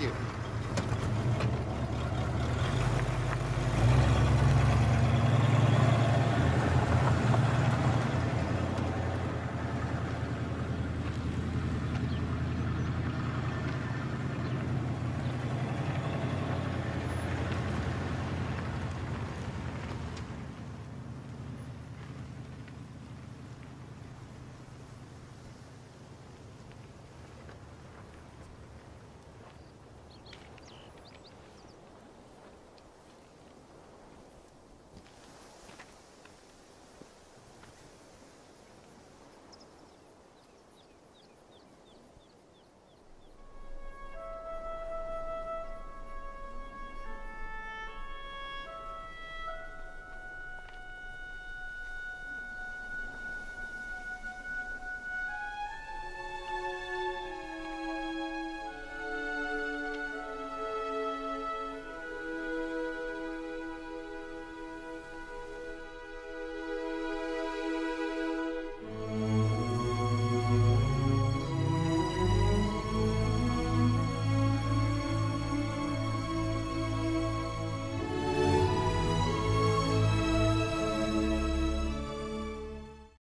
you.